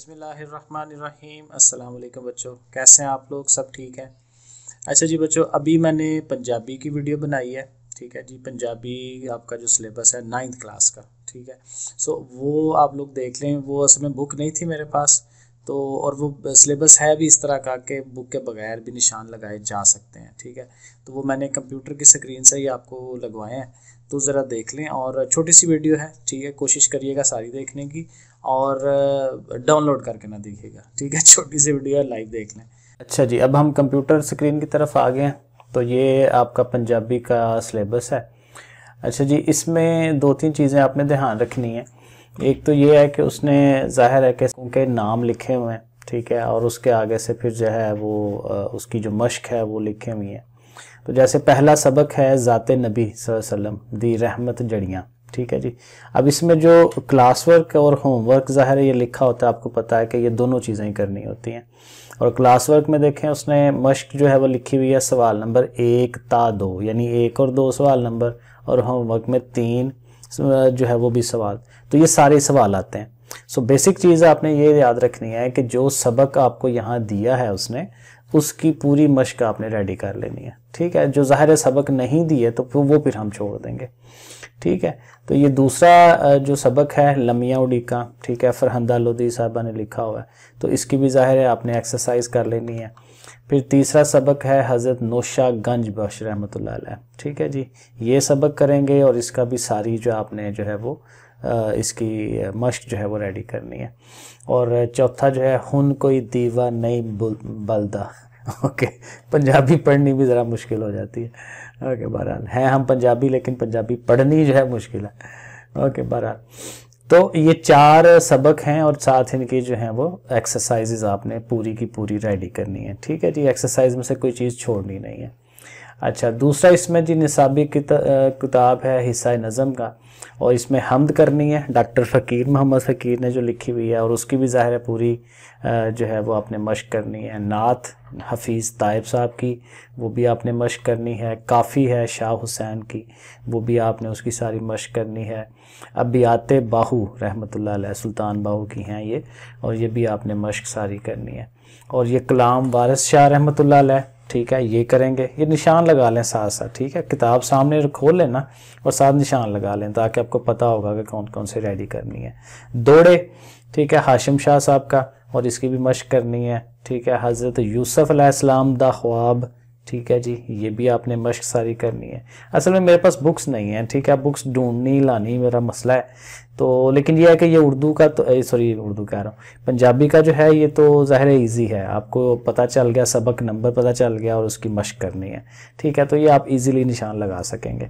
बिस्मिल्लाहिर्रहमानिर्रहीम। अस्सलाम वालेकुम बच्चों, कैसे हैं आप लोग? सब ठीक हैं? अच्छा जी बच्चों, अभी मैंने पंजाबी की वीडियो बनाई है, ठीक है जी। पंजाबी आपका जो सिलेबस है 9th क्लास का, ठीक है। सो वो आप लोग देख लें। वो असल में बुक नहीं थी मेरे पास तो, और वो सिलेबस है भी इस तरह का कि बुक के बगैर भी निशान लगाए जा सकते हैं, ठीक है। तो वो मैंने कंप्यूटर की स्क्रीन से ही आपको लगवाए हैं, तो ज़रा देख लें। और छोटी सी वीडियो है, ठीक है। कोशिश करिएगा सारी देखने की और डाउनलोड करके ना देखिएगा, ठीक है। छोटी सी वीडियो है, लाइव देख लें। अच्छा जी, अब हम कंप्यूटर स्क्रीन की तरफ आ गए हैं। तो ये आपका पंजाबी का सिलेबस है। अच्छा जी, इसमें दो तीन चीज़ें आपने ध्यान रखनी है। एक तो ये है कि उसने जाहिर है कि उनके नाम लिखे हुए हैं, ठीक है, और उसके आगे से फिर जो है वो उसकी जो मश्क है वो लिखे हुई है। तो जैसे पहला सबक है ज़ाते नबी सल्लल्लाहु अलैहि वसल्लम दी रहमत जड़ियाँ, ठीक है जी। अब इसमें जो क्लास वर्क और होमवर्क ज़ाहिर है ये लिखा होता है, आपको पता है कि ये दोनों चीज़ें ही करनी होती हैं। और क्लास वर्क में देखें उसने मश्क जो है वो लिखी हुई है सवाल नंबर 1 ता 2 यानी 1 और 2 सवाल नंबर, और होमवर्क में 3 जो है वो भी सवाल। तो ये सारे सवाल आते हैं। सो बेसिक चीज़ आपने ये याद रखनी है कि जो सबक आपको यहाँ दिया है उसने, उसकी पूरी मश्क आपने रेडी कर लेनी है, ठीक है। जो ज़ाहिर सबक नहीं दिए तो वो फिर हम छोड़ देंगे, ठीक है। तो ये दूसरा जो सबक है लमिया उडीका, ठीक है, फरहंदा लोधी साहबा ने लिखा हुआ है, तो इसकी भी ज़ाहिर है आपने एक्सरसाइज कर लेनी है। फिर तीसरा सबक है हज़रत नोशा गंज बख्श रहमतुल्लाह अलैह, ठीक है जी। ये सबक करेंगे और इसका भी सारी जो आपने जो है वो इसकी मश्क जो है वो रेडी करनी है। और चौथा जो है हुन कोई दीवा नई बलदा, ओके। पंजाबी पढ़नी भी ज़रा मुश्किल हो जाती है, ओके। बहरहाल हैं हम पंजाबी, लेकिन पंजाबी पढ़नी जो है मुश्किल है, ओके। बहरहाल तो ये 4 सबक हैं और साथ इनकी जो हैं वो एक्सरसाइजेज आपने पूरी की पूरी रेडी करनी है, ठीक है जी। एक्सरसाइज में से कोई चीज़ छोड़नी नहीं है। अच्छा, दूसरा इसमें जी निसाबी किताब है हिस्सा नज़म का, और इसमें हमद करनी है डॉक्टर फ़कीर मोहम्मद फ़कीर ने जो लिखी हुई है, और उसकी भी ज़ाहिर है पूरी जो है वो आपने मश्क करनी है। नात हफीज़ तायब साहब की वो भी आपने मश्क करनी है। काफ़ी है शाह हुसैन की, वो भी आपने उसकी सारी मश्क करनी है। अबियात बाहू रहमतुल्लाह अलैह सुल्तान बाहू की हैं ये, और ये भी आपने मश्क सारी करनी है। और ये कलाम वारिस शाह रहमतुल्लाह अलैह, ठीक है, ये करेंगे। ये निशान लगा लें साथ साथ, ठीक है। किताब सामने खोल लेना और साथ निशान लगा लें ताकि आपको पता होगा कि कौन कौन से रेडी करनी है। दोड़े, ठीक है, हाशिम शाह साहब का, और इसकी भी मश्क करनी है, ठीक है। हज़रत यूसुफ अलैहिस्सलाम दा ख्वाब, ठीक है जी, ये भी आपने मश्क सारी करनी है। असल में मेरे पास बुक्स नहीं है, ठीक है। बुक्स ढूंढनी लानी मेरा मसला है, तो लेकिन ये है कि ये उर्दू का तो सॉरी उर्दू कह रहा हूँ, पंजाबी का जो है ये तो ज़ाहिर ईजी है। आपको पता चल गया सबक नंबर, पता चल गया और उसकी मश्क करनी है, ठीक है। तो ये आप इजीली निशान लगा सकेंगे।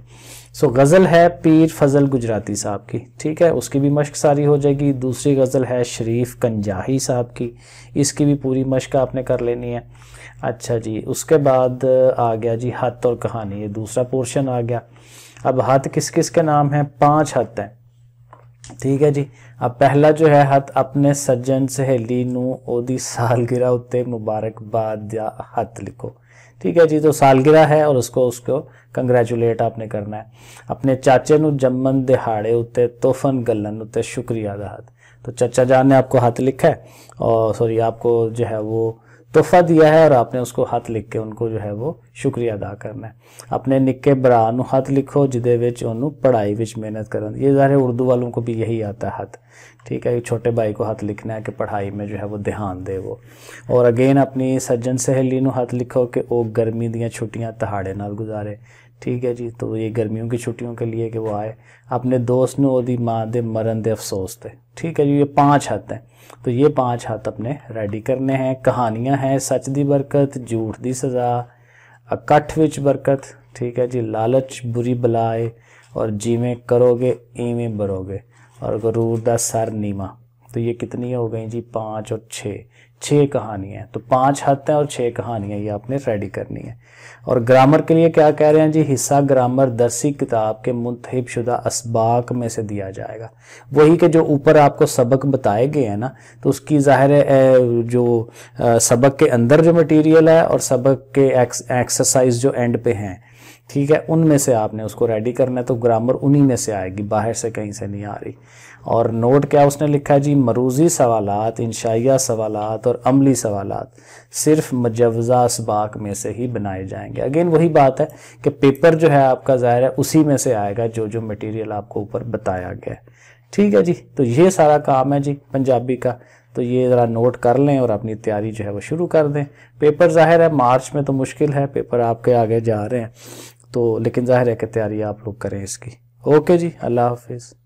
सो गज़ल है पीर फजल गुजराती साहब की, ठीक है, उसकी भी मश्क सारी हो जाएगी। दूसरी गज़ल है शरीफ कंजाही साहब की, इसकी भी पूरी मश्क आपने कर लेनी है। अच्छा जी, उसके बाद आ गया जी हत और कहानी, ये दूसरा पोर्शन आ गया। अब हत किस किस के नाम हैं? 5 हत हैं, ठीक है जी। अब पहला जो है हत अपने सज्जन सहेली नू ओदी सालगिरह उत्ते मुबारकबाद या हत लिखो, ठीक है जी। तो सालगिरह है और उसको कंग्रेचुलेट आपने करना है। अपने चाचे नू जम्मन दिहाड़े उत्ते तोहफन गलन उत्ते शुक्रिया दा हत। तो चाचा जान ने आपको हत लिखा है और सॉरी आपको जो है वो तोहफा दिया है, और आपने उसको हथ लिख के उनको जो है वो शुक्रिया अदा करना है। अपने निक्के भरा नू हथ लिखो जिदे विच उन्हों पढ़ाई विच मेहनत करन। ये ज़ाहिर उर्दू वालों को भी यही आता है हथ, ठीक है। छोटे भाई को हथ लिखना है कि पढ़ाई में जो है वो ध्यान दे वो। और अगेन अपनी सज्जन सहेली नू हथ लिखो कि वो गर्मी दियाँ छुट्टियाँ तहाड़े नाल गुजारे, ठीक है जी। तो ये गर्मियों की छुट्टियों के लिए कि वो आए। अपने दोस्त नू ओदी माँ दे मरन दे अफसोस थे, ठीक है जी। ये 5 हथ हैं, तो ये 5 हथ अपने रेडी करने हैं। कहानियाँ हैं सच दी बरकत, झूठ दी सज़ा, इकट्ठ विच बरकत, ठीक है जी। लालच बुरी बलाए, और जिवें करोगे इवें बरोगे, और गरूर दा सर नीमा। तो ये कितनी हो गई जी? 5 और 6 कहानियाँ। तो 5 हथ हैं और 6 कहानियाँ ये आपने रेडी करनी है। और ग्रामर के लिए क्या कह रहे हैं जी? हिस्सा ग्रामर दरसी किताब के मुंतखब शुदा असबाक में से दिया जाएगा। वही के जो ऊपर आपको सबक बताए गए हैं ना, तो उसकी ज़ाहिर जो सबक के अंदर जो मटीरियल है और सबक के एक्सरसाइज जो एंड पे हैं, ठीक है, उनमें से आपने उसको रेडी करना है, तो ग्रामर उन्हीं में से आएगी, बाहर से कहीं से नहीं आ रही। और नोट क्या उसने लिखा है जी, मरूजी सवालात, इंशाइया सवालात और अमली सवालात सिर्फ मुजवज़ा इसबाक में से ही बनाए जाएंगे। अगेन वही बात है कि पेपर जो है आपका ज़ाहिर है उसी में से आएगा जो जो मटेरियल आपको ऊपर बताया गया है। ठीक है जी, तो ये सारा काम है जी पंजाबी का, तो ये ज़रा नोट कर लें और अपनी तैयारी जो है वो शुरू कर दें। पेपर ज़ाहिर है मार्च में तो मुश्किल है, पेपर आपके आगे जा रहे हैं, तो लेकिन ज़ाहिर है कि तैयारी आप लोग करें इसकी। ओके जी, अल्लाह हाफिज़।